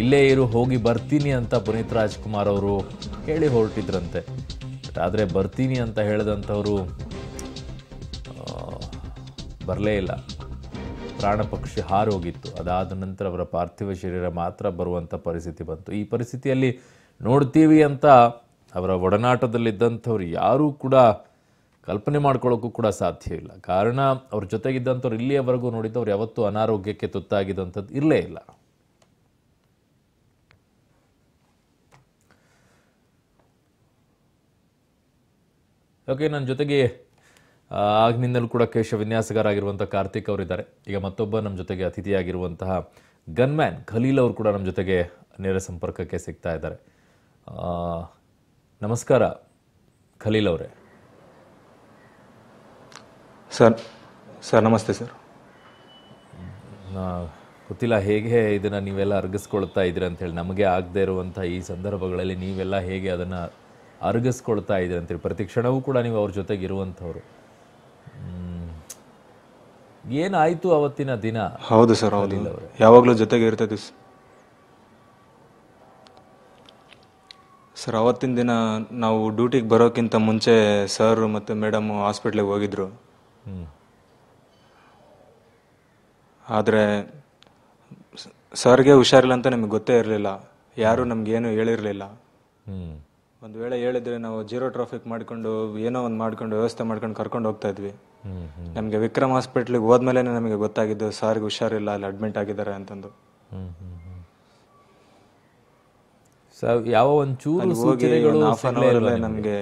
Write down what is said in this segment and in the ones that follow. ಇಲ್ಲೇ ಇರು ಹೋಗಿ ಬರ್ತೀನಿ ಅಂತ ಪುನೀತ್ ರಾಜ್ಕುಮಾರ್ ಅವರು ಹೇಳಿ ಹೊರಟಿದ್ರಂತೆ. ಬಟ್ ಆದರೆ ಬರ್ತೀನಿ ಅಂತ ಹೇಳಿದಂಥವರು ಬರಲೇ ಇಲ್ಲ, ಪ್ರಾಣಪಕ್ಷಿ ಹಾರೋಗಿತ್ತು. ಅದಾದ ನಂತರ ಅವರ ಪಾರ್ಥಿವ ಶರೀರ ಮಾತ್ರ ಬರುವಂಥ ಪರಿಸ್ಥಿತಿ ಬಂತು. ಈ ಪರಿಸ್ಥಿತಿಯಲ್ಲಿ ನೋಡ್ತೀವಿ ಅಂತ ಅವರ ಒಡನಾಟದಲ್ಲಿದ್ದಂಥವ್ರು ಯಾರೂ ಕೂಡ ಕಲ್ಪನೆ ಮಾಡ್ಕೊಳ್ಳೋಕ್ಕೂ ಕೂಡ ಸಾಧ್ಯ ಇಲ್ಲ. ಕಾರಣ ಅವ್ರ ಜೊತೆಗಿದ್ದಂಥವ್ರು ಇಲ್ಲಿಯವರೆಗೂ ನೋಡಿದ್ದವ್ರು ಯಾವತ್ತೂ ಅನಾರೋಗ್ಯಕ್ಕೆ ತುತ್ತಾಗಿದ್ದಂಥದ್ದು ಇರಲೇ ಇಲ್ಲ. ಓಕೆ, ನನ್ನ ಜೊತೆಗೆ ಆಗಿನಿಂದಲೂ ಕೂಡ ಕೇಶ ವಿನ್ಯಾಸಗಾರಾಗಿರುವಂಥ ಕಾರ್ತಿಕ್ ಅವರಿದ್ದಾರೆ. ಈಗ ಮತ್ತೊಬ್ಬ ನಮ್ಮ ಜೊತೆಗೆ ಅತಿಥಿಯಾಗಿರುವಂತಹ ಗನ್ಮ್ಯಾನ್ ಖಲೀಲ್ ಅವರು ಕೂಡ ನಮ್ಮ ಜೊತೆಗೆ ನೇರ ಸಂಪರ್ಕಕ್ಕೆ ಸಿಗ್ತಾ ಇದ್ದಾರೆ. ನಮಸ್ಕಾರ ಖಲೀಲ್ ಅವರೇ. ಸರ್ ನಮಸ್ತೆ ಸರ್. ಗೊತ್ತಿಲ್ಲ ಹೇಗೆ ಇದನ್ನು ನೀವೆಲ್ಲ ಅರಗಿಸ್ಕೊಳ್ತಾ ಇದ್ದೀರ ಅಂತೇಳಿ, ನಮಗೆ ಆಗದೆ ಇರುವಂಥ ಈ ಸಂದರ್ಭಗಳಲ್ಲಿ ನೀವೆಲ್ಲ ಹೇಗೆ ಅದನ್ನು ಅರಗಿಸ್ಕೊಳ್ತಾ ಇದ್ದೀರ ಅಂತೇಳಿ, ಪ್ರತಿ ಕ್ಷಣವೂ ಕೂಡ ನೀವು ಅವ್ರ ಜೊತೆಗೆ ಇರುವಂಥವ್ರು. ಏನಾಯಿತು ಅವತ್ತಿನ ದಿನ? ಹೌದು ಸರ್, ಹೌದು, ಯಾವಾಗಲೂ ಜೊತೆಗೆ ಇರ್ತದೆ ಸರ್. ಅವತ್ತಿನ ದಿನ ನಾವು ಡ್ಯೂಟಿಗೆ ಬರೋಕ್ಕಿಂತ ಮುಂಚೆ ಸರ್ ಮತ್ತು ಮೇಡಮು ಹಾಸ್ಪಿಟ್ಲಿಗೆ ಹೋಗಿದ್ರು. ಆದರೆ ಸರ್ಗೆ ಹುಷಾರಿಲ್ಲ ಅಂತ ನಮಗೆ ಗೊತ್ತೇ ಇರಲಿಲ್ಲ, ಯಾರೂ ನಮಗೇನು ಹೇಳಿರಲಿಲ್ಲ. ಒಂದು ವೇಳೆ ಹೇಳಿದರೆ ನಾವು ಜೀರೋ ಟ್ರಾಫಿಕ್ ಮಾಡಿಕೊಂಡು ಏನೋ ಒಂದು ಮಾಡ್ಕೊಂಡು ವ್ಯವಸ್ಥೆ ಮಾಡ್ಕೊಂಡು ಕರ್ಕೊಂಡು ಹೋಗ್ತಾ ಇದ್ವಿ. ನಮಗೆ ವಿಕ್ರಮ್ ಹಾಸ್ಪಿಟ್ಲಿಗೆ ಹೋದ್ಮೇಲೆ ನಮಗೆ ಗೊತ್ತಾಗಿದ್ದು ಸರ್ಗೆ ಹುಷಾರಿಲ್ಲ, ಅಲ್ಲಿ ಅಡ್ಮಿಟ್ ಆಗಿದ್ದಾರೆ ಅಂತಂದು. ಯಾವ ಒಂಚೂರು ಸೂಚನೆಗಳು ನಮಗೆ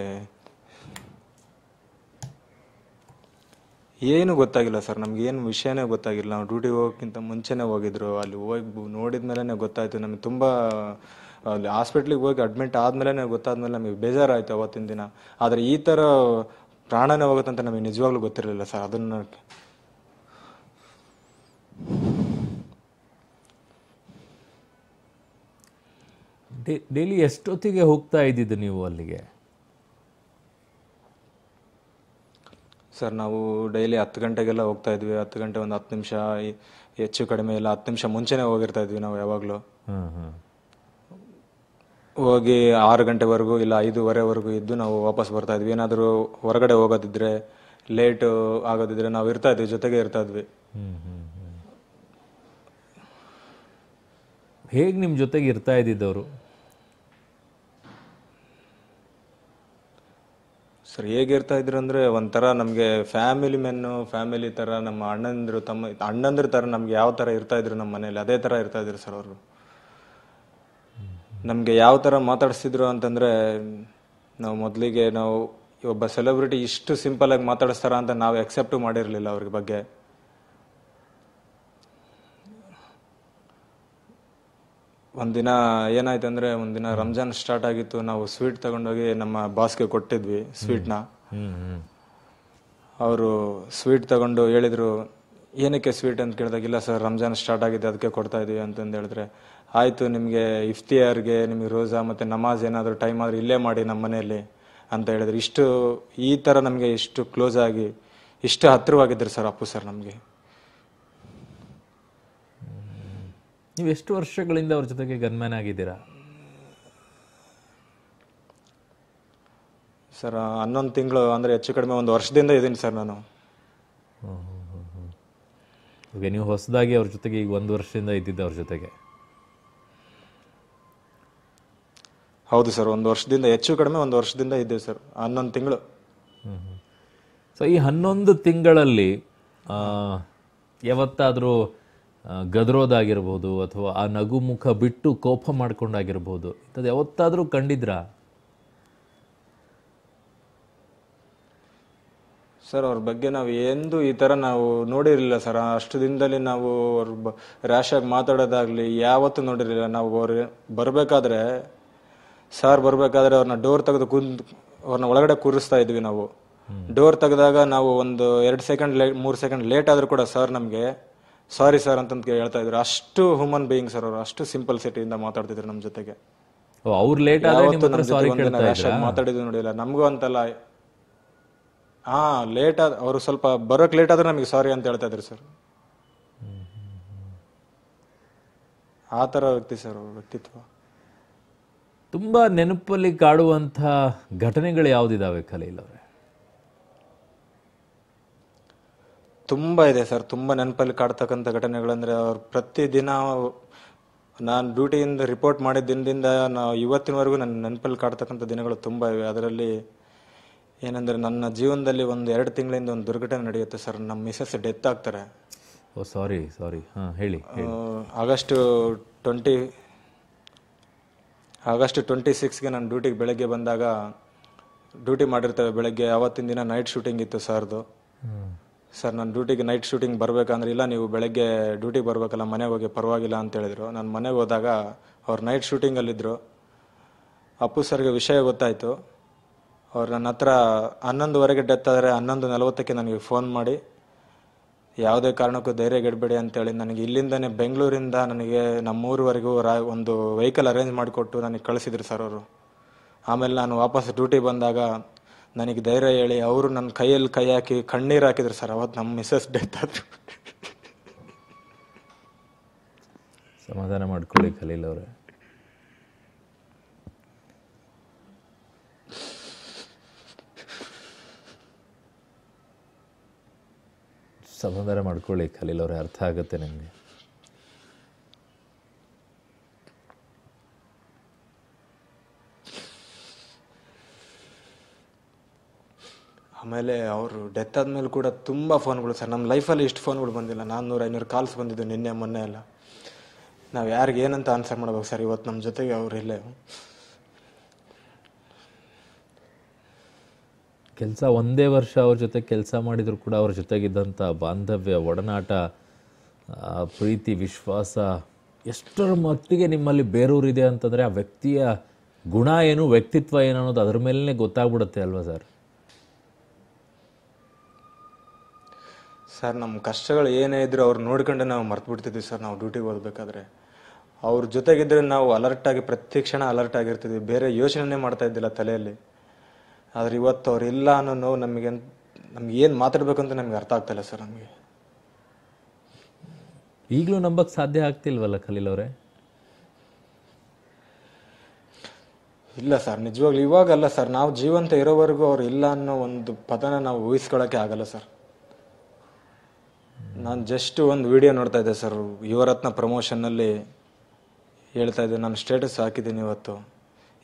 ಏನು ಗೊತ್ತಾಗಿಲ್ಲ ಸರ್, ನಮ್ಗೆ ಏನು ವಿಷಯನೇ ಗೊತ್ತಾಗಿಲ್ಲ. ನಾವು ಡ್ಯೂಟಿಗೆ ಹೋಗೋಕ್ಕಿಂತ ಮುಂಚೆನೇ ಹೋಗಿದ್ರು, ಅಲ್ಲಿ ಹೋಗಿ ನೋಡಿದ್ಮೇಲೆ ಗೊತ್ತಾಯ್ತು ನಮಗೆ. ತುಂಬ ಅಲ್ಲಿ ಹಾಸ್ಪಿಟ್ಲಿಗೆ ಹೋಗಿ ಅಡ್ಮಿಟ್ ಆದ್ಮೇಲೆ ಗೊತ್ತಾದ್ಮೇಲೆ ನಮಗೆ ಬೇಜಾರಾಯ್ತು ಅವತ್ತಿನ ದಿನ. ಆದರೆ ಈ ಥರ ಪ್ರಾಣನೇ ಹೋಗುತ್ತಂತ ನಮಗೆ ನಿಜವಾಗ್ಲೂ ಗೊತ್ತಿರಲಿಲ್ಲ ಸರ್. ಅದನ್ನು ಡೈಲಿ ಎಷ್ಟೊತ್ತಿಗೆ ಹೋಗ್ತಾ ಇದ್ದಿದ್ದು ನೀವು ಅಲ್ಲಿಗೆ? ಸರ್ ನಾವು ಡೈಲಿ 10 ಗಂಟೆಗೆಲ್ಲ ಹೋಗ್ತಾ ಇದ್ವಿ. 10 ಗಂಟೆ, ಒಂದು 10 ನಿಮಿಷ ಹೆಚ್ಚು ಕಡಿಮೆ ಇಲ್ಲ, 10 ನಿಮಿಷ ಮುಂಚೆನೇ ಹೋಗಿರ್ತಾ ಇದ್ವಿ ನಾವು ಯಾವಾಗಲೂ. ಹೋಗಿ 6 ಗಂಟೆವರೆಗೂ ಇಲ್ಲ 5:15ವರೆಗೂ ಇದ್ದು ನಾವು ವಾಪಸ್ ಬರ್ತಾ ಇದ್ವಿ. ಏನಾದರೂ ಹೊರಗಡೆ ಹೋಗೋದಿದ್ರೆ, ಲೇಟು ಆಗೋದಿದ್ರೆ ನಾವು ಇರ್ತಾ ಇದ್ವಿ, ಜೊತೆಗೆ ಇರ್ತಾ ಇದ್ವಿ. ಹೇಗೆ ನಿಮ್ಮ ಜೊತೆಗೆ ಇರ್ತಾ ಇದ್ದಿದ್ದವರು ಸರ್? ಹೇಗಿರ್ತಾ ಇದ್ರು ಅಂದರೆ ಒಂಥರ ನಮಗೆ ಫ್ಯಾಮಿಲಿ ಮೆನ್ನು, ಫ್ಯಾಮಿಲಿ ಥರ, ನಮ್ಮ ಅಣ್ಣಂದರು, ತಮ್ಮ ಅಣ್ಣಂದ್ರ ಥರ ನಮಗೆ ಯಾವ ಥರ ಇರ್ತಾ ಇದ್ರು ನಮ್ಮ ಮನೇಲಿ ಅದೇ ಥರ ಇರ್ತಾ ಇದ್ರು ಸರ್ ಅವರು. ನಮಗೆ ಯಾವ ಥರ ಮಾತಾಡಿಸ್ತಿದ್ರು ಅಂತಂದರೆ, ನಾವು ಮೊದಲಿಗೆ ನಾವು ಒಬ್ಬ ಸೆಲೆಬ್ರಿಟಿ ಇಷ್ಟು ಸಿಂಪಲಾಗಿ ಮಾತಾಡಿಸ್ತಾರ ಅಂತ ನಾವು ಎಕ್ಸೆಪ್ಟು ಮಾಡಿರಲಿಲ್ಲ ಅವ್ರಿಗೆ ಬಗ್ಗೆ. ಒಂದಿನ ಏನಾಯ್ತು ಅಂದರೆ, ಒಂದಿನ ರಂಜಾನ್ ಸ್ಟಾರ್ಟ್ ಆಗಿತ್ತು. ನಾವು ಸ್ವೀಟ್ ತಗೊಂಡೋಗಿ ನಮ್ಮ ಬಾಸ್ಗೆ ಕೊಟ್ಟಿದ್ವಿ ಸ್ವೀಟ್ನ. ಅವರು ಸ್ವೀಟ್ ತಗೊಂಡು ಹೇಳಿದರು ಏನಕ್ಕೆ ಸ್ವೀಟ್ ಅಂತ ಕೇಳಿದಾಗ, ಇಲ್ಲ ಸರ್ ರಂಜಾನ್ ಸ್ಟಾರ್ಟ್ ಆಗಿದೆ ಅದಕ್ಕೆ ಕೊಡ್ತಾ ಇದ್ದೀವಿ ಅಂತಂದು ಹೇಳಿದ್ರೆ, ಆಯಿತು ನಿಮಗೆ ಇಫ್ತಿಯಾರ್ಗೆ ನಿಮಗೆ ರೋಜಾ ಮತ್ತು ನಮಾಜ್ ಏನಾದರೂ ಟೈಮ್ ಆದರೆ ಇಲ್ಲೇ ಮಾಡಿ ನಮ್ಮ ಮನೆಯಲ್ಲಿ ಅಂತ ಹೇಳಿದ್ರು. ಇಷ್ಟು ಈ ಥರ ನಮಗೆ ಇಷ್ಟು ಕ್ಲೋಸ್ ಆಗಿ ಇಷ್ಟು ಹತ್ತಿರವಾಗಿದ್ದರು ಸರ್ ಅಪ್ಪು ಸರ್ ನಮಗೆ. ನೀವು ಎಷ್ಟು ವರ್ಷಗಳಿಂದ ಅವ್ರ ಜೊತೆಗೆ ಗನ್ಮ್ಯಾನ್ ಆಗಿದ್ದೀರಾ ಸರ್? 11 ತಿಂಗಳು ಅಂದರೆ ಹೆಚ್ಚು ಕಡಿಮೆ ಒಂದು ವರ್ಷದಿಂದ ಇದ್ದೀನಿ ಸರ್ ನಾನು. ನೀವು ಹೊಸದಾಗಿ ಅವ್ರ ಜೊತೆಗೆ ಈಗ 1 ವರ್ಷದಿಂದ ಇದ್ದಿದ್ದೆ ಅವ್ರ ಜೊತೆಗೆ? ಹೌದು ಸರ್, 1 ವರ್ಷದಿಂದ ಹೆಚ್ಚು ಕಡಿಮೆ 1 ವರ್ಷದಿಂದ ಇದ್ದೇವೆ ಸರ್, 11 ತಿಂಗಳು. ಸೊ ಈ 11 ತಿಂಗಳಲ್ಲಿ ಯಾವತ್ತಾದರೂ ಗದರೋದಾಗಿರ್ಬೋದು ಅಥವಾ ಆ ನಗು ಮುಖ ಬಿಟ್ಟು ಕೋಪ ಮಾಡ್ಕೊಂಡಾಗಿರ್ಬೋದು, ಇಂಥದ್ದು ಯಾವತ್ತಾದರೂ ಕಂಡಿದ್ರಾ ಸರ್? ಅವ್ರ ಬಗ್ಗೆ ನಾವು ಎಂದು ಈ ಥರ ನಾವು ನೋಡಿರಲಿಲ್ಲ ಸರ್. ಅಷ್ಟು ದಿನದಲ್ಲಿ ನಾವು ಅವ್ರ ರ್ಯಾಶ್ ಆಗಿ ಮಾತಾಡೋದಾಗಲಿ ಯಾವತ್ತೂ ನೋಡಿರಲಿಲ್ಲ ನಾವು. ಅವ್ರು ಬರಬೇಕಾದ್ರೆ, ಸರ್ ಬರಬೇಕಾದ್ರೆ ಅವ್ರನ್ನ ಡೋರ್ ತೆಗೆದು ಅವ್ರನ್ನ ಒಳಗಡೆ ಕೂರಿಸ್ತಾ ಇದ್ವಿ ನಾವು. ಡೋರ್ ತೆಗೆದಾಗ ನಾವು ಒಂದು 2 ಸೆಕೆಂಡ್ ಲೇಟ್, 3 ಸೆಕೆಂಡ್ ಲೇಟ್ ಆದರೂ ಕೂಡ ಸರ್ ನಮಗೆ ಸಾರಿ ಸರ್ ಅಂತಂತ ಹೇಳ್ತಾ ಇದ್ರು. ಅಷ್ಟು ಹ್ಯೂಮನ್ ಬೀಯಿಂಗ್ ಸರ್ ಅವರು, ಅಷ್ಟು ಸಿಂಪಲ್ ಸಿಟಿಯಿಂದ ಮಾತಾಡ್ತಿದ್ರು ನಮ್ಮ ಜೊತೆಗೆ. ಅವ್ರು ಲೇಟ್ ಆದ್ರೆ ಸಾರಿ ಮಾತಾಡಿದ್ರು ನೋಡಿಲ್ಲ ನಮಗೂ ಅಂತಲ್ಲ, ಹಾ ಲೇಟ್ ಆದ ಅವರು ಸ್ವಲ್ಪ ಬರೋಕೆ ಲೇಟ್ ಆದ್ರೆ ನಮಗೆ ಸಾರಿ ಅಂತ ಹೇಳ್ತಾ ಇದ್ರು ಸರ್. ಆ ಥರ ವ್ಯಕ್ತಿ ಸರ್ ಅವ್ರ ವ್ಯಕ್ತಿತ್ವ. ತುಂಬ ನೆನಪಲ್ಲಿ ಕಾಡುವಂಥ ಘಟನೆಗಳು ಯಾವುದಿದ್ದಾವೆ ಕಲೀಲ್ ಅವರೇ? ತುಂಬ ಇದೆ ಸರ್, ತುಂಬ ನೆನಪಲ್ಲಿ ಕಾಡ್ತಕ್ಕಂಥ ಘಟನೆಗಳಂದರೆ ಅವ್ರು ಪ್ರತಿದಿನ ನಾನು ಡ್ಯೂಟಿಯಿಂದ ರಿಪೋರ್ಟ್ ಮಾಡಿದ ದಿನದಿಂದ ನಾವು ಇವತ್ತಿನವರೆಗೂ ನನ್ನ ನೆನಪಲ್ಲಿ ಕಾಡ್ತಕ್ಕಂಥ ದಿನಗಳು ತುಂಬ ಇವೆ. ಅದರಲ್ಲಿ ಏನಂದರೆ ನನ್ನ ಜೀವನದಲ್ಲಿ ಒಂದು 2 ತಿಂಗಳಿಂದ ಒಂದು ದುರ್ಘಟನೆ ನಡೆಯುತ್ತೆ ಸರ್. ನಮ್ಮ ಮಿಸಸ್ ಡೆತ್ ಆಗ್ತಾರೆ. ಓ ಸಾರಿ ಸಾರಿ, ಹಾಂ ಹೇಳಿ. ಆಗಸ್ಟ್ 26ಗೆ ನಾನು ಡ್ಯೂಟಿಗೆ ಬೆಳಗ್ಗೆ ಬಂದಾಗ ಡ್ಯೂಟಿ ಮಾಡಿರ್ತೇವೆ ಬೆಳಗ್ಗೆ. ಆವತ್ತಿನ ದಿನ ನೈಟ್ ಶೂಟಿಂಗ್ ಇತ್ತು ಸರ್ದು. ಸರ್ ನಾನು ಡ್ಯೂಟಿಗೆ ನೈಟ್ ಶೂಟಿಂಗ್ ಬರಬೇಕಂದ್ರೆ ಇಲ್ಲ ನೀವು ಬೆಳಗ್ಗೆ ಡ್ಯೂಟಿಗೆ ಬರಬೇಕಲ್ಲ ಮನೆಗೆ ಹೋಗಿ ಪರವಾಗಿಲ್ಲ ಅಂತ ಹೇಳಿದರು. ನಾನು ಮನೆಗೆ ಹೋದಾಗ ಅವ್ರು ನೈಟ್ ಶೂಟಿಂಗಲ್ಲಿದ್ದರು. ಅಪ್ಪು ಸರ್ಗೆ ವಿಷಯ ಗೊತ್ತಾಯಿತು. ಅವ್ರು ನನ್ನ ಹತ್ರ 11:00ವರೆಗೆ ಡೆತ್ ಆದರೆ 11:40ಕ್ಕೆ ನನಗೆ ಫೋನ್ ಮಾಡಿ ಯಾವುದೇ ಕಾರಣಕ್ಕೂ ಧೈರ್ಯ ಗೆಡಬೇಡಿ ಅಂತೇಳಿ ನನಗೆ ಇಲ್ಲಿಂದನೇ ಬೆಂಗಳೂರಿಂದ ನನಗೆ ನಮ್ಮೂರವರೆಗೂ ಒಂದು ವೆಹಿಕಲ್ ಅರೇಂಜ್ ಮಾಡಿಕೊಟ್ಟು ನನಗೆ ಕಳಿಸಿದ್ರು ಸರ್ ಅವರು. ಆಮೇಲೆ ನಾನು ವಾಪಸ್ ಡ್ಯೂಟಿ ಬಂದಾಗ ನನಗೆ ಧೈರ್ಯ ಹೇಳಿ ಅವರು ನನ್ನ ಕೈಯಲ್ಲಿ ಕೈ ಹಾಕಿ ಕಣ್ಣೀರು ಹಾಕಿದ್ರು ಸರ್. ಅವತ್ತು ನಮ್ಮ ಮಿಸಸ್ ಡೆತ್ ಆದರು. ಸಮಾಧಾನ ಮಾಡ್ಕೊಳ್ಳಿ ಖಲೀಲ್ ಅವರೇ. ಸಮಾಧಾನ ಮಾಡ್ಕೊಳ್ಳಿ ಖಲೀಲ್ ಅವರೇ, ಅರ್ಥ ಆಗುತ್ತೆ ನಿಮಗೆ. ಆಮೇಲೆ ಅವರು ಡೆತ್ ಆದಮೇಲೆ ಕೂಡ ತುಂಬ ಫೋನ್ಗಳು ಸರ್. ನಮ್ಮ ಲೈಫಲ್ಲಿ ಇಷ್ಟು ಫೋನ್ಗಳು ಬಂದಿಲ್ಲ. 400-500 ಕಾಲ್ಸ್ ಬಂದಿದ್ದು ನಿನ್ನೆ ಮೊನ್ನೆ ಎಲ್ಲ. ನಾವು ಯಾರಿಗೆ ಏನಂತ ಆನ್ಸರ್ ಮಾಡ್ಬೇಕು ಸರ್? ಇವತ್ತು ನಮ್ಮ ಜೊತೆಗೆ ಅವರು ಇಲ್ಲೇ. ಕೆಲಸ ಒಂದೇ ವರ್ಷ ಅವ್ರ ಜೊತೆ ಕೆಲಸ ಮಾಡಿದರೂ ಕೂಡ ಅವ್ರ ಜೊತೆಗಿದ್ದಂಥ ಬಾಂಧವ್ಯ, ಒಡನಾಟ, ಪ್ರೀತಿ, ವಿಶ್ವಾಸ ಎಷ್ಟರ ಮಟ್ಟಿಗೆ ನಿಮ್ಮಲ್ಲಿ ಬೇರೂರಿದೆ ಅಂತಂದರೆ ಆ ವ್ಯಕ್ತಿಯ ಗುಣ ಏನು, ವ್ಯಕ್ತಿತ್ವ ಏನು ಅನ್ನೋದು ಅದ್ರ ಮೇಲೇ ಗೊತ್ತಾಗ್ಬಿಡುತ್ತೆ ಅಲ್ವಾ ಸರ್? ಸರ್ ನಮ್ಮ ಕಷ್ಟಗಳು ಏನೇ ಇದ್ದರೂ ಅವ್ರು ನೋಡ್ಕೊಂಡು ನಾವು ಮರ್ತು ಬಿಡ್ತಿದ್ವಿ ಸರ್. ನಾವು ಡ್ಯೂಟಿಗೆ ಹೋಗ್ಬೇಕಾದ್ರೆ ಅವ್ರ ಜೊತೆಗಿದ್ರೆ ನಾವು ಅಲರ್ಟಾಗಿ ಪ್ರತಿ ಕ್ಷಣ ಅಲರ್ಟ್ ಆಗಿರ್ತಿದ್ವಿ. ಬೇರೆ ಯೋಚನೆ ಮಾಡ್ತಾ ಇದ್ದಿಲ್ಲ ತಲೆಯಲ್ಲಿ. ಆದರೆ ಇವತ್ತು ಅವ್ರು ಇಲ್ಲ ಅನ್ನೋ ನೋವು ನಮ್ಗೆ ಏನು ಮಾತಾಡಬೇಕಂತ ನಮಗೆ ಅರ್ಥ ಆಗ್ತಾಯಿಲ್ಲ ಸರ್. ನಮಗೆ ಈಗಲೂ ನಂಬಕ್ಕೆ ಸಾಧ್ಯ ಆಗ್ತಿಲ್ವಲ್ಲ ಖಲೀಲ್ ಅವರೇ? ಇಲ್ಲ ಸರ್, ನಿಜವಾಗ್ಲೂ ಇವಾಗಲ್ಲ ಸರ್, ನಾವು ಜೀವಂತ ಇರೋವರೆಗೂ ಅವ್ರು ಇಲ್ಲ ಅನ್ನೋ ಒಂದು ಪದನ ನಾವು ಊಹಿಸ್ಕೊಳ್ಳೋಕ್ಕೆ ಆಗಲ್ಲ ಸರ್. ನಾನು ಜಸ್ಟ್ ಒಂದು ವಿಡಿಯೋ ನೋಡ್ತಾ ಇದ್ದೆ ಸರ್, ಯುವರತ್ನ ಪ್ರಮೋಷನ್ನಲ್ಲಿ ಹೇಳ್ತಾ ಇದ್ದೆ. ನಾನು ಸ್ಟೇಟಸ್ ಹಾಕಿದ್ದೀನಿ ಇವತ್ತು,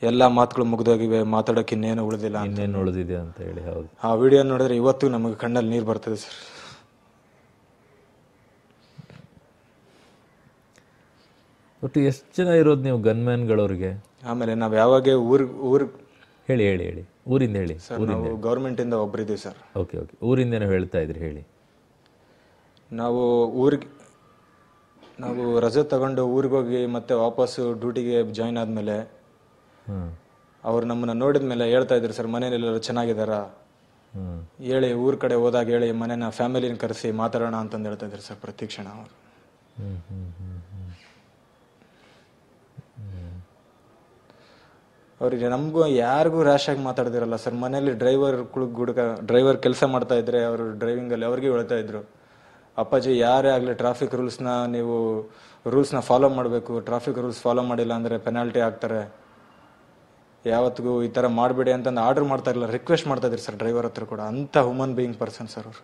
ಎಲ್ಲ ಮಾತುಗಳು ಮುಗ್ದೋಗಿವೆ, ಮಾತಾಡೋಕೆ ಇನ್ನೇನು ಉಳಿದಿಲ್ಲ, ಇನ್ನೇನು ಉಳಿದಿದೆ ಅಂತ ಹೇಳಿ. ಹೌದು, ಆ ವಿಡಿಯೋ ನೋಡಿದ್ರೆ ಇವತ್ತು ನಮಗೆ ಕಣ್ಣಲ್ಲಿ ನೀರು ಬರ್ತದೆ ಸರ್. ಒಟ್ಟು ಎಷ್ಟು ಜನ ಇರೋದು ನೀವು ಗನ್ಮ್ಯಾನ್ಗಳವ್ರಿಗೆ? ಆಮೇಲೆ ನಾವು ಯಾವಾಗ ಊರಿಗೆ ಹೇಳಿ ಹೇಳಿ ಹೇಳಿ ಊರಿಂದ ಹೇಳಿ ಸರ್. ನಾವು ಗೌರ್ಮೆಂಟಿಂದ ಒಬ್ಬರಿದ್ದೀವಿ ಸರ್. ಓಕೆ ಓಕೆ, ಊರಿಂದೇನೋ ಹೇಳ್ತಾ ಇದ್ರಿ, ಹೇಳಿ. ನಾವು ರಜೆ ತಗೊಂಡು ಊರಿಗೋಗಿ ಮತ್ತೆ ವಾಪಸ್ಸು ಡ್ಯೂಟಿಗೆ ಜಾಯ್ನ್ ಆದಮೇಲೆ ಅವ್ರು ನಮ್ಮನ್ನು ನೋಡಿದ ಮೇಲೆ ಹೇಳ್ತಾ ಇದ್ರು ಸರ್, ಮನೇಲೆಲ್ಲರೂ ಚೆನ್ನಾಗಿದ್ದಾರಾ ಹೇಳಿ, ಊರ ಕಡೆ ಹೋದಾಗ ಹೇಳಿ, ಮನೇನ ಫ್ಯಾಮಿಲಿನ ಕರೆಸಿ ಮಾತಾಡೋಣ ಅಂತಂದು ಹೇಳ್ತಾ ಇದ್ರು ಸರ್ ಪ್ರತಿ ಕ್ಷಣ ಅವರು. ಅವ್ರಿಗೆ ನಮಗೂ ಯಾರಿಗೂ ರ್ಯಾಶ್ ಆಗಿ ಮಾತಾಡ್ದಿರಲ್ಲ ಸರ್. ಮನೇಲಿ ಡ್ರೈವರ್ ಕೆಲಸ ಮಾಡ್ತಾ ಇದ್ರೆ ಅವರು ಡ್ರೈವಿಂಗಲ್ಲಿ ಅವ್ರಿಗೆ ಹೇಳ್ತಾ ಇದ್ರು, ಅಪ್ಪಾಜಿ ಯಾರೇ ಆಗಲಿ ಟ್ರಾಫಿಕ್ ರೂಲ್ಸ್ನ ನೀವು ಫಾಲೋ ಮಾಡಬೇಕು, ಟ್ರಾಫಿಕ್ ರೂಲ್ಸ್ ಫಾಲೋ ಮಾಡಿಲ್ಲ ಅಂದರೆ ಪೆನಾಲ್ಟಿ ಆಗ್ತಾರೆ, ಯಾವತ್ತಿಗೂ ಈ ಥರ ಮಾಡಬೇಡಿ ಅಂತಂದು ಆರ್ಡರ್ ಮಾಡ್ತಾ ಇರಲಿಲ್ಲ, ರಿಕ್ವೆಸ್ಟ್ ಮಾಡ್ತಾ ಇದ್ರು ಸರ್ ಡ್ರೈವರ್ ಹತ್ರ ಕೂಡ. ಅಂಥ ಹ್ಯೂಮನ್ ಬೀಯಿಂಗ್ ಪರ್ಸನ್ ಸರ್ ಅವರು.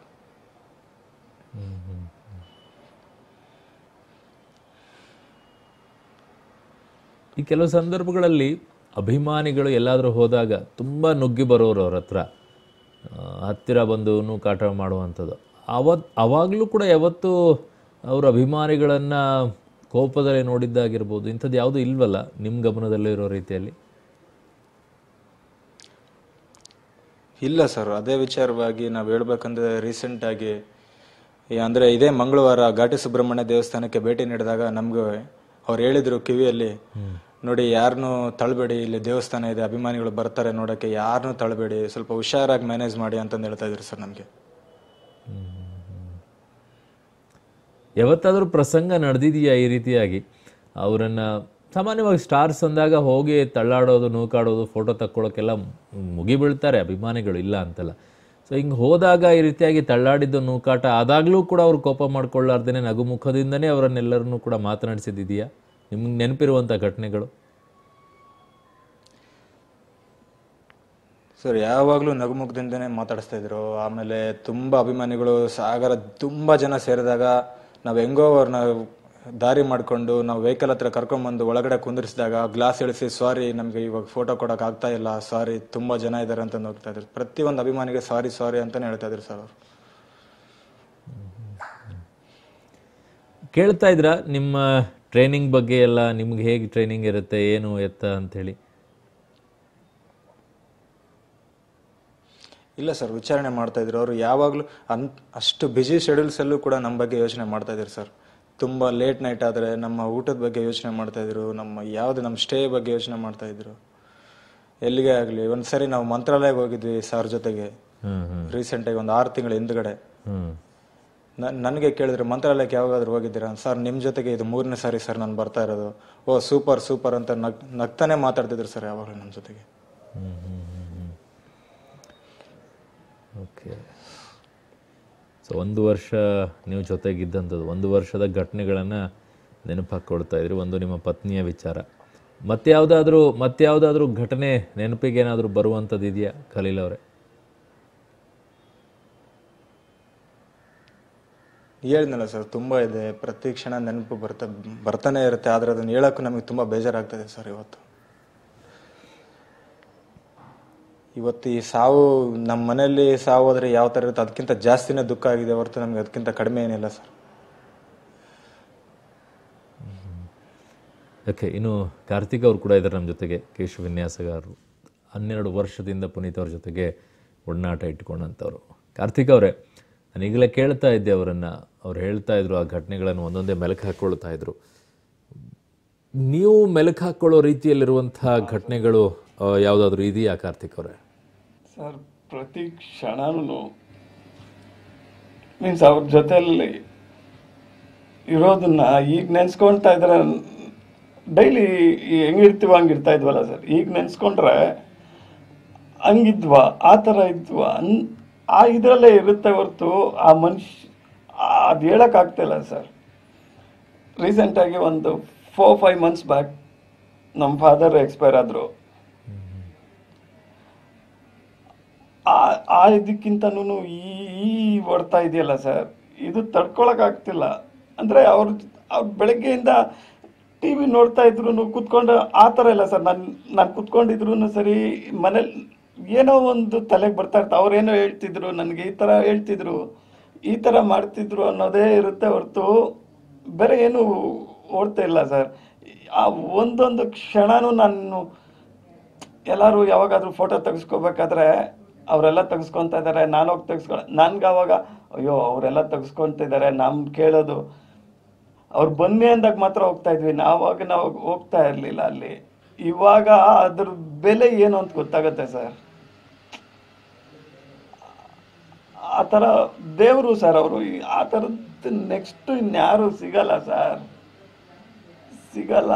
ಈ ಕೆಲವು ಸಂದರ್ಭಗಳಲ್ಲಿ ಅಭಿಮಾನಿಗಳು ಎಲ್ಲಾದರೂ ಹೋದಾಗ ತುಂಬ ನುಗ್ಗಿ ಬರೋರು, ಅವ್ರ ಹತ್ರ ಹತ್ತಿರ ಬಂದು ನೂಕಾಟ ಮಾಡುವಂಥದ್ದು. ಆವಾಗಲೂ ಕೂಡ ಯಾವತ್ತೂ ಅವ್ರ ಅಭಿಮಾನಿಗಳನ್ನು ಕೋಪದಲ್ಲಿ ನೋಡಿದ್ದಾಗಿರ್ಬೋದು, ಇಂಥದ್ದು ಯಾವುದೂ ಇಲ್ವಲ್ಲ ನಿಮ್ಮ ಗಮನದಲ್ಲೇ ಇರೋ ರೀತಿಯಲ್ಲಿ? ಇಲ್ಲ ಸರ್, ಅದೇ ವಿಚಾರವಾಗಿ ನಾವು ಹೇಳ್ಬೇಕಂದ್ರೆ ರೀಸೆಂಟಾಗಿ ಅಂದರೆ ಇದೇ ಮಂಗಳವಾರ ಘಾಟಿ ಸುಬ್ರಹ್ಮಣ್ಯ ದೇವಸ್ಥಾನಕ್ಕೆ ಭೇಟಿ ನೀಡಿದಾಗ ನಮಗೂ ಅವ್ರು ಹೇಳಿದರು ಕಿವಿಯಲ್ಲಿ, ನೋಡಿ ಯಾರನ್ನೂ ತಳ್ಳಬೇಡಿ, ಇಲ್ಲಿ ದೇವಸ್ಥಾನ ಇದೆ, ಅಭಿಮಾನಿಗಳು ಬರ್ತಾರೆ ನೋಡೋಕ್ಕೆ, ಯಾರನ್ನೂ ತಳ್ಳಬೇಡಿ, ಸ್ವಲ್ಪ ಹುಷಾರಾಗಿ ಮ್ಯಾನೇಜ್ ಮಾಡಿ ಅಂತಂದು ಹೇಳ್ತಾ ಇದ್ರು ಸರ್ ನಮಗೆ. ಯಾವತ್ತಾದರೂ ಪ್ರಸಂಗ ನಡೆದಿದೆಯಾ ಈ ರೀತಿಯಾಗಿ ಅವರನ್ನು? ಸಾಮಾನ್ಯವಾಗಿ ಸ್ಟಾರ್ಸ್ ಅಂದಾಗ ಹೋಗಿ ತಳ್ಳಾಡೋದು, ನೂಕಾಡೋದು, ಫೋಟೋ ತಕ್ಕೊಳ್ಳೋಕ್ಕೆಲ್ಲ ಮುಗಿಬೀಳ್ತಾರೆ ಅಭಿಮಾನಿಗಳು, ಇಲ್ಲ ಅಂತಲ್ಲ. ಸೊ ಹಿಂಗೆ ಹೋದಾಗ ಈ ರೀತಿಯಾಗಿ ತಳ್ಳಾಡಿದ್ದು, ನೂಕಾಟ ಆದಾಗಲೂ ಕೂಡ ಅವರು ಕೋಪ ಮಾಡ್ಕೊಳ್ಳಾರ್ದೇ ನಗುಮುಖದಿಂದನೇ ಅವರನ್ನೆಲ್ಲರನ್ನೂ ಕೂಡ ಮಾತನಾಡಿಸಿದ್ದೀಯಾ ನಿಮಗೆ ನೆನಪಿರುವಂತ ಘಟನೆಗಳು? ಸರ್, ಯಾವಾಗಲೂ ನಗುಮುಖದಿಂದನೇ ಮಾತಾಡ್ತಾ ಇದ್ದರು. ಆಮೇಲೆ ತುಂಬಾ ಅಭಿಮಾನಿಗಳು ಸಾಗರ ತುಂಬಾ ಜನ ಸೇರಿದಾಗ ನಾವು ಹೆಂಗೋ ಅವರನ್ನ ದಾರಿ ಮಾಡಿಕೊಂಡು ನಾವು ವೆಹಿಕಲ್ ಹತ್ರ ಕರ್ಕೊಂಡು ಬಂದು ಒಳಗಡೆ ಕುಂದಿರಿಸಿದಾಗ ಗ್ಲಾಸ್ ಇಳಿಸಿ ಸಾರಿ ನಮಗೆ ಇವಾಗ ಫೋಟೋ ಕೊಡೋಕೆ ಆಗ್ತಾ ಇಲ್ಲ, ಸಾರಿ ತುಂಬ ಜನ ಇದ್ದಾರೆ ಅಂತ ಹೋಗ್ತಾ ಇದ್ರು. ಪ್ರತಿಯೊಂದು ಅಭಿಮಾನಿಗೆ ಸಾರಿ ಸಾರಿ ಅಂತಲೇ ಹೇಳ್ತಾ ಇದ್ರು ಸರ್ ಅವರು. ಕೇಳ್ತಾ ಇದ್ರ ನಿಮ್ಮ ಟ್ರೈನಿಂಗ್ ಬಗ್ಗೆ ಎಲ್ಲ, ನಿಮ್ಗೆ ಹೇಗೆ ಟ್ರೈನಿಂಗ್ ಇರುತ್ತೆ, ಏನು ಎತ್ತ ಅಂಥೇಳಿ? ಇಲ್ಲ ಸರ್, ವಿಚಾರಣೆ ಮಾಡ್ತಾ ಇದ್ರು ಅವರು. ಯಾವಾಗಲೂ ಅಷ್ಟು ಬ್ಯುಸಿ ಶೆಡ್ಯೂಲ್ಸಲ್ಲೂ ಕೂಡ ನಮ್ಮ ಬಗ್ಗೆ ಯೋಚನೆ ಮಾಡ್ತಾ ಇದ್ರು ಸರ್. ತುಂಬ ಲೇಟ್ ನೈಟ್ ಆದರೆ ನಮ್ಮ ಊಟದ ಬಗ್ಗೆ ಯೋಚನೆ ಮಾಡ್ತಾಯಿದ್ರು, ನಮ್ಮ ಸ್ಟೇ ಬಗ್ಗೆ ಯೋಚನೆ ಮಾಡ್ತಾಯಿದ್ರು. ಎಲ್ಲಿಗೆ ಆಗಲಿ, ಒಂದು ಸರಿ ನಾವು ಮಂತ್ರಾಲಯಕ್ಕೆ ಹೋಗಿದ್ವಿ ಸರ್ ಜೊತೆಗೆ, ರೀಸೆಂಟಾಗಿ ಒಂದು 6 ತಿಂಗಳ ಹಿಂದ್ಗಡೆ. ನನಗೆ ಕೇಳಿದ್ರು ಮಂತ್ರಾಲಯಕ್ಕೆ ಯಾವಾಗಾದ್ರೂ ಹೋಗಿದ್ದೀರಾ ಸರ್, ನಿಮ್ಮ ಜೊತೆಗೆ ಇದು 3ನೇ ಸಾರಿ ಸರ್ ನಾನು ಬರ್ತಾ ಇರೋದು. ಓ ಸೂಪರ್ ಸೂಪರ್ ಅಂತ ನಗ್ತಾನೆ ಮಾತಾಡ್ತಿದ್ರು ಸರ್ ಯಾವಾಗಲೂ ನಮ್ಮ ಜೊತೆಗೆ. ಸೊ 1 ವರ್ಷ ನೀವು ಜೊತೆಗಿದ್ದಂಥದ್ದು, 1 ವರ್ಷದ ಘಟನೆಗಳನ್ನು ನೆನಪಾಕೊಳ್ತಾ ಇದ್ರಿ. ಒಂದು ನಿಮ್ಮ ಪತ್ನಿಯ ವಿಚಾರ, ಮತ್ತೆ ಯಾವುದಾದ್ರೂ ಘಟನೆ ನೆನಪಿಗೆ ಏನಾದರೂ ಬರುವಂಥದ್ದು ಇದೆಯಾ ಖಲೀಲ್ ಅವರೇ? ಹೇಳಿದ್ನಲ್ಲ ಸರ್, ತುಂಬ ಇದೆ, ಪ್ರತಿ ಕ್ಷಣ ನೆನಪು ಬರ್ತಾನೆ ಇರುತ್ತೆ. ಆದರೆ ಅದನ್ನು ಹೇಳೋಕ್ಕೂ ನಮಗೆ ತುಂಬ ಬೇಜಾರಾಗ್ತದೆ ಸರ್. ಇವತ್ತು ಈ ಸಾವು, ನಮ್ಮ ಮನೆಯಲ್ಲಿ ಸಾವು ಆದರೆ ಯಾವ ಥರ ಇರುತ್ತೆ ಅದಕ್ಕಿಂತ ಜಾಸ್ತಿನೇ ದುಃಖ ಆಗಿದೆ ಹೊರತು ನಮಗೆ ಅದಕ್ಕಿಂತ ಕಡಿಮೆ ಏನಿಲ್ಲ ಸರ್. ಓಕೆ, ಇನ್ನು ಕಾರ್ತಿಕ್ ಅವರು ಕೂಡ ಇದ್ದಾರೆ ನಮ್ಮ ಜೊತೆಗೆ, ಕೇಶು ವಿನ್ಯಾಸಗಾರರು, 12 ವರ್ಷದಿಂದ ಪುನೀತ್ ಅವ್ರ ಜೊತೆಗೆ ಒಡನಾಟ ಇಟ್ಕೊಂಡಂಥವ್ರು. ಕಾರ್ತಿಕ್ ಅವರೇ, ನಾನು ಈಗಲೇ ಕೇಳ್ತಾ ಇದ್ದೆ ಅವರನ್ನು, ಅವ್ರು ಹೇಳ್ತಾ ಇದ್ರು ಆ ಘಟನೆಗಳನ್ನು ಒಂದೊಂದೇ ಮೆಲುಕು ಹಾಕ್ಕೊಳ್ತಾ ಇದ್ರು. ನೀವು ಮೆಲುಕು ಹಾಕ್ಕೊಳ್ಳೋ ರೀತಿಯಲ್ಲಿರುವಂಥ ಘಟನೆಗಳು ಯಾವುದಾದ್ರೂ ಇದೆಯಾ ಕಾರ್ತಿಕ್ ಅವರೇ? ಸರ್, ಪ್ರತಿ ಕ್ಷಣನೂ ಮೀನ್ಸ್ ಅವ್ರ ಜೊತೆಯಲ್ಲಿ ಇರೋದನ್ನ ಈಗ ನೆನೆಸ್ಕೊಳ್ತಾ ಇದ್ರೆ, ಡೈಲಿ ಹೆಂಗಿರ್ತೀವ ಹಂಗಿರ್ತಾ ಇದ್ವಲ್ಲ ಸರ್, ಈಗ ನೆನೆಸ್ಕೊಂಡ್ರೆ ಹಂಗಿದ್ವಾ ಆ ಥರ ಇದ್ವಾ ಆ ಇದರಲ್ಲೇ ಇರುತ್ತೆ ಹೊರತು ಆ ಮನುಷ್ಯ ಅದು ಹೇಳೋಕ್ಕಾಗ್ತಿಲ್ಲ ಸರ್. ರೀಸೆಂಟಾಗಿ ಒಂದು 4-5 ಮಂತ್ಸ್ ಬ್ಯಾಕ್ ನಮ್ಮ ಫಾದರ್ ಎಕ್ಸ್ಪೈರ್ ಆದರು. ಆ ಇದಕ್ಕಿಂತನೂ ಈ ಹೊಡ್ತಾ ಇದೆಯಲ್ಲ ಸರ್, ಇದು ತಡ್ಕೊಳಕ್ಕಾಗ್ತಿಲ್ಲ. ಅಂದರೆ ಅವ್ರು ಬೆಳಗ್ಗೆಯಿಂದ ಟಿ ವಿ ನೋಡ್ತಾ ಇದ್ರು ಕೂತ್ಕೊಂಡು ಆ ಥರ ಇಲ್ಲ ಸರ್. ನಾನು ಕೂತ್ಕೊಂಡಿದ್ರು ಸರಿ, ಮನೇಲಿ ಏನೋ ಒಂದು ತಲೆಗೆ ಬರ್ತಾ ಇರ್ತಾ ಅವ್ರೇನೋ ಹೇಳ್ತಿದ್ರು, ನನಗೆ ಈ ಥರ ಹೇಳ್ತಿದ್ರು, ಈ ಥರ ಮಾಡ್ತಿದ್ರು ಅನ್ನೋದೇ ಇರುತ್ತೆ ಹೊರತು ಬೇರೆ ಏನೂ ಓಡ್ತಾ ಇಲ್ಲ ಸರ್. ಆ ಒಂದೊಂದು ಕ್ಷಣನೂ ನಾನು ಎಲ್ಲರೂ ಯಾವಾಗಾದರೂ ಫೋಟೋ ತೆಗೆಸ್ಕೋಬೇಕಾದ್ರೆ ಅವರೆಲ್ಲ ತೆಗೆಸ್ಕೊತಾ ಇದ್ದಾರೆ, ನಾನು ಹೋಗಿ ನನ್ಗೆ ಆವಾಗ ಅಯ್ಯೋ ಅವರೆಲ್ಲ ತೆಗೆಸ್ಕೊತಿದ್ದಾರೆ, ನಮ್ಮ ಕೇಳೋದು ಅವ್ರು ಬನ್ನಿ ಅಂದಾಗ ಮಾತ್ರ ಹೋಗ್ತಾ ಇದ್ವಿ, ನಾವು ಹೋಗ್ತಾ ಇರಲಿಲ್ಲ ಅಲ್ಲಿ. ಇವಾಗ ಅದ್ರ ಬೆಲೆ ಏನು ಅಂತ ಗೊತ್ತಾಗತ್ತೆ ಸರ್. ಆ ಥರ ದೇವರು ಸರ್ ಅವರು, ಆ ಥರದ್ದು ನೆಕ್ಸ್ಟ್ ಇನ್ಯಾರು ಸಿಗಲ್ಲ ಸರ್, ಸಿಗಲ್ಲ.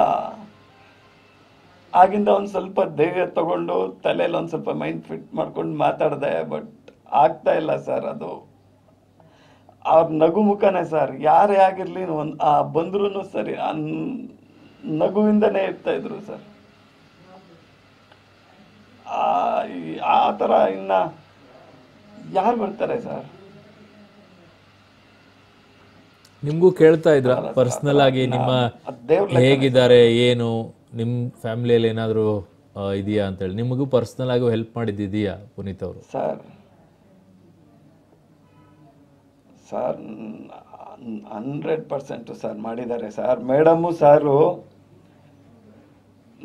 ಆಗಿಂದ ಒಂದು ಸ್ವಲ್ಪ ಧೈರ್ಯ ತಗೊಂಡು ತಲೆಯಲ್ಲಿ ಒಂದು ಸ್ವಲ್ಪ ಮೈಂಡ್ ಫಿಟ್ ಮಾಡ್ಕೊಂಡು ಮಾತಾಡಿದೆ, ಬಟ್ ಆಗ್ತಾ ಇಲ್ಲ ಸರ್. ಅದು ಅವ್ರ ನಗು ಮುಖನೇ ಸರ್, ಯಾರೇ ಆಗಿರಲಿ ಒಂದು ಬಂದ್ರೂ ಸರಿ ಆ ನಗುವಿಂದನೇ ಇರ್ತಾ ಇದ್ರು ಸರ್. ಆ ಥರ ಇನ್ನ ಯಾರು ಬರ್ತಾರೆ ಸರ್? ನಿಮಗೂ ಕೇಳ್ತಾ ಇದ್ರ ಪರ್ಸನಲ್ ಆಗಿ ನಿಮ್ಮ ಹೇಗಿದ್ದಾರೆ, ಏನು ನಿಮ್ಮ ಫ್ಯಾಮಿಲಿಯಲ್ಲಿ ಏನಾದರೂ ಇದೆಯಾ ಅಂತೇಳಿ ನಿಮಗೂ ಪರ್ಸನಲ್ ಆಗಿ ಹೆಲ್ಪ್ ಮಾಡಿದ್ದಿದೆಯಾ ಪುನೀತ್ ಅವರು? ಸರ್ 100% ಸರ್ ಮಾಡಿದ್ದಾರೆ ಸರ್. ಮೇಡಮು ಸಾರು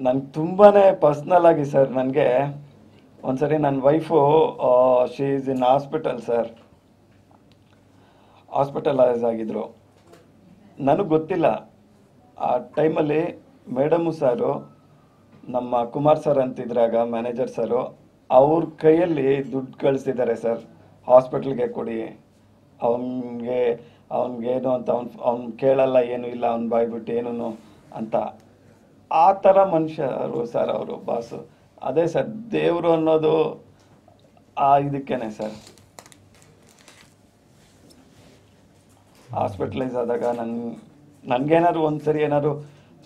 ನನ್ಗೆ ತುಂಬಾ ಪರ್ಸ್ನಲ್ ಆಗಿ ಸರ್, ನನಗೆ ಒಂದ್ಸರಿ ನನ್ನ wife she is in hospital sir, hospitalise ಆಗಿದ್ರು. ನನಗೆ ಗೊತ್ತಿಲ್ಲ ಆ ಟೈಮಲ್ಲಿ ಮೇಡಮು ಸಾರು, ನಮ್ಮ ಕುಮಾರ್ ಸರ್ ಅಂತಿದ್ರಾಗ ಮ್ಯಾನೇಜರ್ ಸರು, ಅವ್ರ ಕೈಯಲ್ಲಿ ದುಡ್ಡು ಕಳಿಸ್ತಿದ್ದಾರೆ ಸರ್ ಹಾಸ್ಪಿಟ್ಲಿಗೆ ಕೊಡಿ, ಅವನಿಗೇನು ಅಂತ ಅವ್ನು ಕೇಳಲ್ಲ, ಏನು ಇಲ್ಲ, ಅವ್ನು ಬಾಯ್ಬಿಟ್ಟು ಏನೂ ಅಂತ. ಆ ಥರ ಮನುಷ್ಯರು ಸರ್ ಅವರು ಬಾಸು. ಅದೇ ಸರ್ ದೇವರು ಅನ್ನೋದು ಆ ಇದಕ್ಕೇನೆ ಸರ್. ಹಾಸ್ಪಿಟ್ಲೈಸ್ ಆದಾಗ ನನಗೇನಾದ್ರು ಒಂದ್ಸರಿ ಏನಾದ್ರು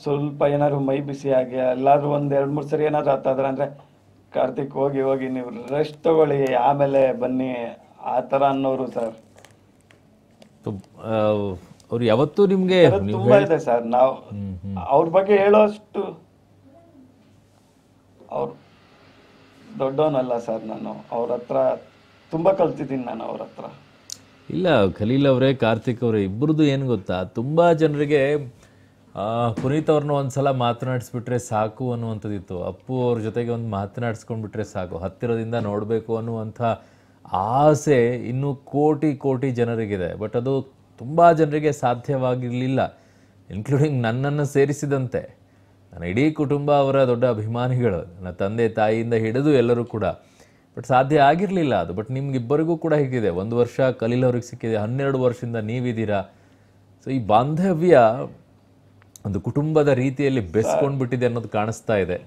ಸ್ವಲ್ಪ ಏನಾದರೂ ಮೈ ಬಿಸಿ ಆಗಿ ಎಲ್ಲಾದರೂ ಒಂದು ಎರಡು ಮೂರು ಸರಿ ಏನಾದರೂ ಆತಾದ್ರೆ ಅಂದರೆ ಕಾರ್ತಿಕ್ ಹೋಗಿ ಹೋಗಿ ನೀವು ರೆಸ್ಟ್ ತಗೊಳ್ಳಿ ಆಮೇಲೆ ಬನ್ನಿ ಆ ಥರ ಅನ್ನೋರು ಸರ್. ಅವ್ರು ಯಾವತ್ತೂ ನಿಮಗೆ ತುಂಬಾ ಇದೆ ಸರ್. ನಾವು ಅವ್ರ ಬಗ್ಗೆ ಹೇಳೋಷ್ಟು ಅವ್ರು ದೊಡ್ಡವನಲ್ಲ ಸರ್. ನಾನು ಅವ್ರ ಹತ್ರ ತುಂಬ ಕಲ್ತಿದ್ದೀನಿ. ನಾನು ಅವ್ರ ಹತ್ರ ಇಲ್ಲ ಖಲೀಲ್ ಅವರೇ ಕಾರ್ತಿಕ್ ಅವರೇ ಇಬ್ಬರದ್ದು ಏನು ಗೊತ್ತಾ, ತುಂಬ ಜನರಿಗೆ ಪುನೀತ್ ಅವ್ರನ್ನ ಒಂದು ಸಲ ಮಾತನಾಡಿಸ್ಬಿಟ್ರೆ ಸಾಕು ಅನ್ನುವಂಥದ್ದಿತ್ತು. ಅಪ್ಪು ಅವ್ರ ಜೊತೆಗೆ ಒಂದು ಮಾತನಾಡಿಸ್ಕೊಂಡ್ಬಿಟ್ರೆ ಸಾಕು, ಹತ್ತಿರದಿಂದ ನೋಡಬೇಕು ಅನ್ನುವಂಥ ಆಸೆ ಇನ್ನೂ ಕೋಟಿ ಕೋಟಿ ಜನರಿಗಿದೆ. ಬಟ್ ಅದು ತುಂಬ ಜನರಿಗೆ ಸಾಧ್ಯವಾಗಿರಲಿಲ್ಲ, ಇನ್ಕ್ಲೂಡಿಂಗ್ ನನ್ನನ್ನು ಸೇರಿಸಿದಂತೆ. ನನ್ನ ಇಡೀ ಕುಟುಂಬ ಅವರ ದೊಡ್ಡ ಅಭಿಮಾನಿಗಳು, ನನ್ನ ತಂದೆ ತಾಯಿಯಿಂದ ಹಿಡಿದು ಎಲ್ಲರೂ ಕೂಡ. ಬಟ್ ಸಾಧ್ಯ ಆಗಿರಲಿಲ್ಲ ಅದು. ಬಟ್ ನಿಮ್ಗಿಬ್ಬರಿಗೂ ಕೂಡ ಹೀಗಿದೆ, ಒಂದು ವರ್ಷ ಖಲೀಲ್ ಅವ್ರಿಗೆ ಸಿಕ್ಕಿದೆ, 12 ವರ್ಷದಿಂದ ನೀವಿದ್ದೀರಾ. ಸೊ ಈ ಬಾಂಧವ್ಯ ಒಂದು ಕುಟುಂಬದ ರೀತಿಯಲ್ಲಿ ಬೆಸ್ಕೊಂಡ್ಬಿಟ್ಟಿದೆ ಅನ್ನೋದು ಕಾಣಿಸ್ತಾ ಇದೆ.